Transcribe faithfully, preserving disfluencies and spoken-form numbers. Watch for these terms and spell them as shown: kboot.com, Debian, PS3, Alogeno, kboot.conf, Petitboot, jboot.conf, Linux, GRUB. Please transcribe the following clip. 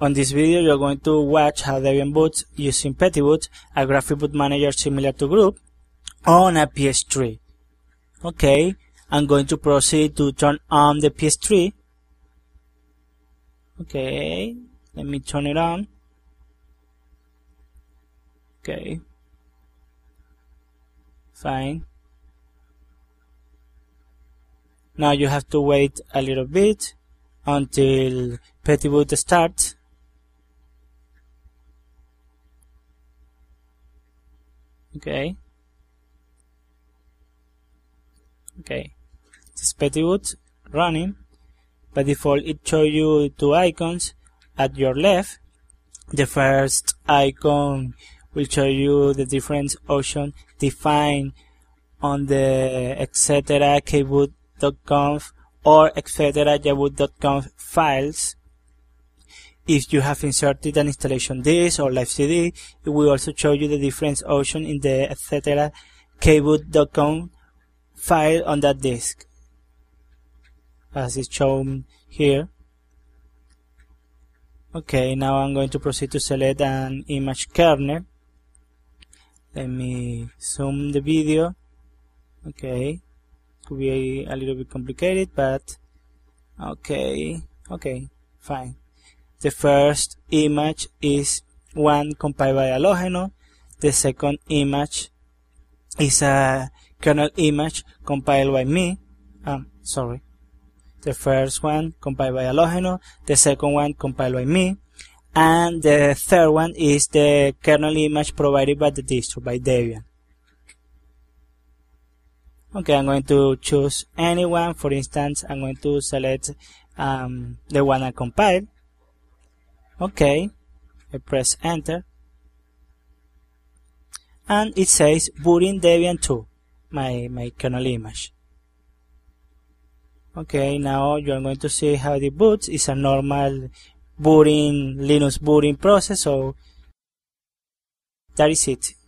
On this video you are going to watch how Debian boots using Petitboot, a graphic boot manager similar to GRUB, on a P S three. Okay, I'm going to proceed to turn on the P S three. Okay, let me turn it on. Okay, fine. Now you have to wait a little bit until Petitboot starts. Okay. Okay. This is Petitboot running. By default, it shows you two icons at your left. The first icon will show you the different options defined on the et cetera kboot dot conf or et cetera jboot dot conf files. If you have inserted an installation disk or live C D, it will also show you the different options in the et cetera kboot dot com file on that disk, as is shown here. Okay, now I'm going to proceed to select an image kernel. Let me zoom the video. Okay, could be a little bit complicated, but okay, okay, fine. The first image is one compiled by Alogeno. The second image is a kernel image compiled by me. Um, sorry. The first one compiled by Alogeno. The second one compiled by me. And the third one is the kernel image provided by the distro, by Debian. Okay, I'm going to choose anyone. For instance, I'm going to select um, the one I compiled. Okay, I press enter, and it says booting Debian two, my my kernel image. Okay, now you are going to see how it boots. It's a normal booting Linux booting process, so that is it.